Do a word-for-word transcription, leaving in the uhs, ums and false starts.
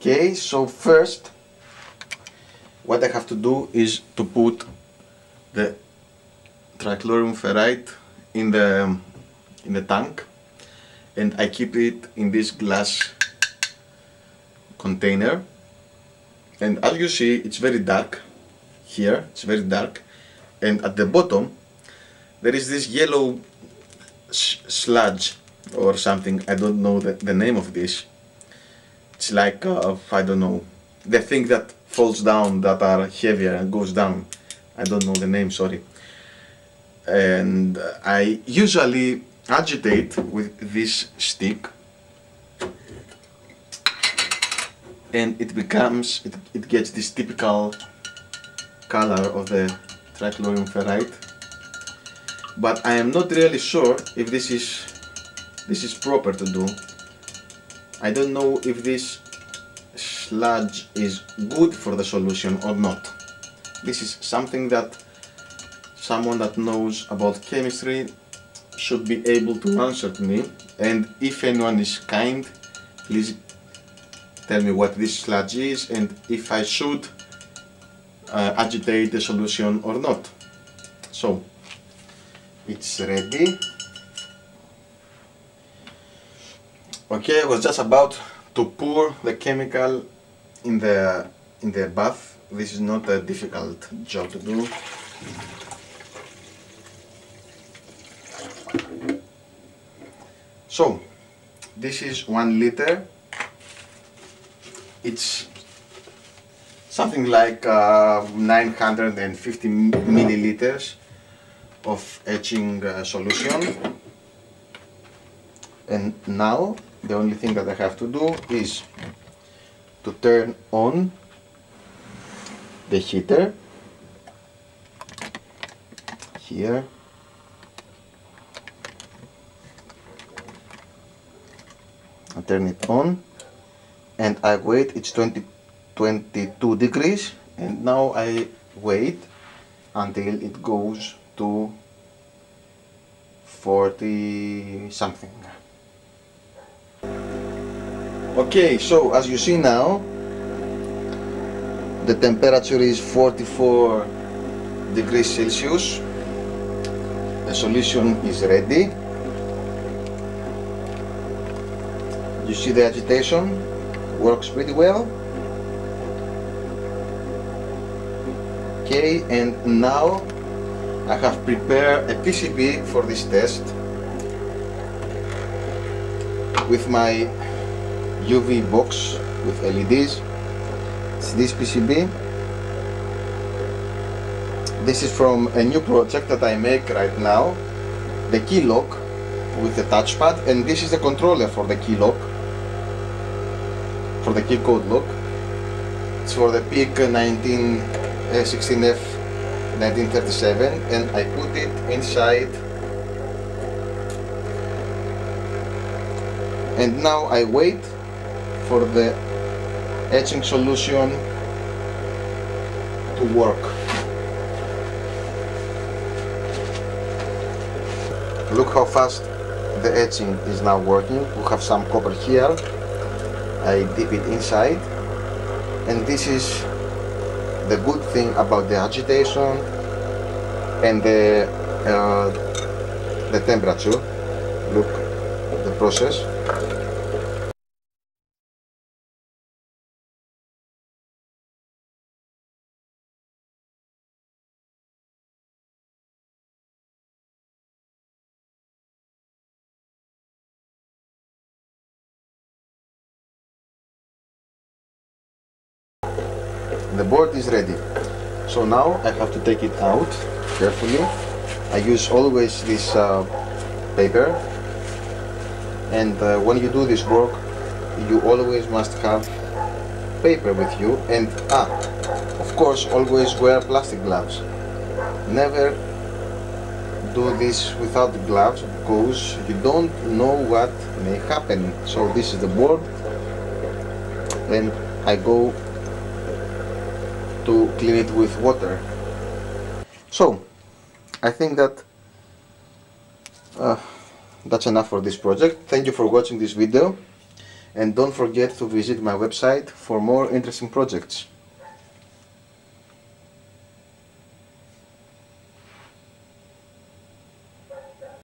Okay, so first what I have to do is to put the trichloromethyrite in the in the tank, and I keep it in this glass container. And as you see, it's very dark here, it's very dark, and at the bottom there is this yellow sludge or something. I don't know the, the name of this. It's like, uh, I don't know, the thing that falls down, that are heavier and goes down. I don't know the name, sorry. And I usually agitate with this stick, and it becomes, it, it gets this typical color of the trichloromethyrite. But I am not really sure if this is this is proper to do. I don't know if this sludge is good for the solution or not. This is something that someone that knows about chemistry should be able to answer to me. And if anyone is kind, please tell me what this sludge is and if I should uh, agitate the solution or not. So it's ready. Okay, I was just about to pour the chemical in the in the bath. This is not a difficult job to do. So this is one liter. It's something like uh, nine hundred fifty milliliters of etching uh, solution. And now the only thing that I have to do is to turn on the heater here, I turn it on and I wait. It's twenty, twenty-two degrees, and now I wait until it goes to forty something. Okay, so as you see now, the temperature is forty-four degrees Celsius. The solution is ready. You see the agitation works pretty well. Okay, and now I have prepared a P C B for this test with my U V box with L E Ds. It's this P C B. This is from a new project that I make right now, the key lock with the touchpad, and this is the controller for the key lock, for the key code lock. It's for the P I C sixteen F nineteen thirty-seven, and I put it inside. And now I wait for the etching solution to work. Look how fast the etching is now working. We have some copper here. I dip it inside, and this is the good thing about the agitation and the uh, the temperature. Look at the process. The board is ready. So now I have to take it out carefully. I use always this uh, paper, and uh, when you do this work you always must have paper with you, and ah, of course always wear plastic gloves. Never do this without gloves, because you don't know what may happen. So this is the board, and I go to clean it with water. So I think that uh, that's enough for this project. Thank you for watching this video. and don't forget to visit my website for more interesting projects.